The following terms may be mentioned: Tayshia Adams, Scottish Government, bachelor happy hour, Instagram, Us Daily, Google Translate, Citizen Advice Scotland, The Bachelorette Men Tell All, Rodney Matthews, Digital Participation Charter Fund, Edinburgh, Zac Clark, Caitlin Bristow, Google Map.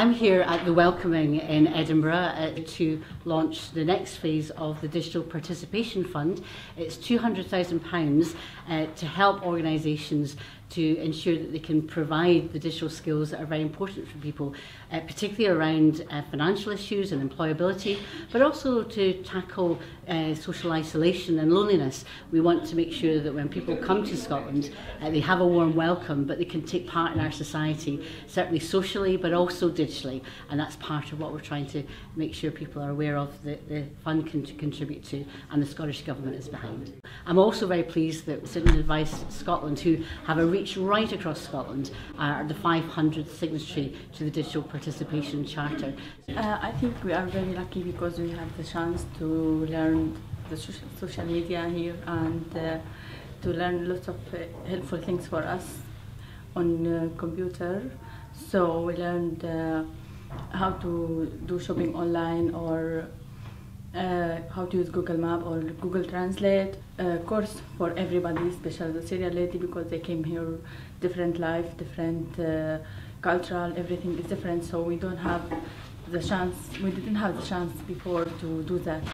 I'm here at the Welcoming in Edinburgh to launch the next phase of the Digital Participation Fund. It's £200,000 to help organisations to ensure that they can provide the digital skills that are very important for people, particularly around financial issues and employability, but also to tackle social isolation and loneliness. We want to make sure that when people come to Scotland, they have a warm welcome, but they can take part in our society, certainly socially, but also digitally. And that's part of what we're trying to make sure people are aware of, that the fund can contribute to, and the Scottish Government is behind. I'm also very pleased that Citizen Advice Scotland, who have a reach right across Scotland, are the 500th signatory to the Digital Participation Charter. I think we are very lucky because we have the chance to learn the social media here and to learn lots of helpful things for us on computer. So we learned how to do shopping online, or how to use Google Map or Google Translate. A course for everybody, especially the Syrian lady, because they came here, different life, different cultural, everything is different, so we didn't have the chance before to do that.